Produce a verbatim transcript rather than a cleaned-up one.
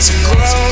to grow.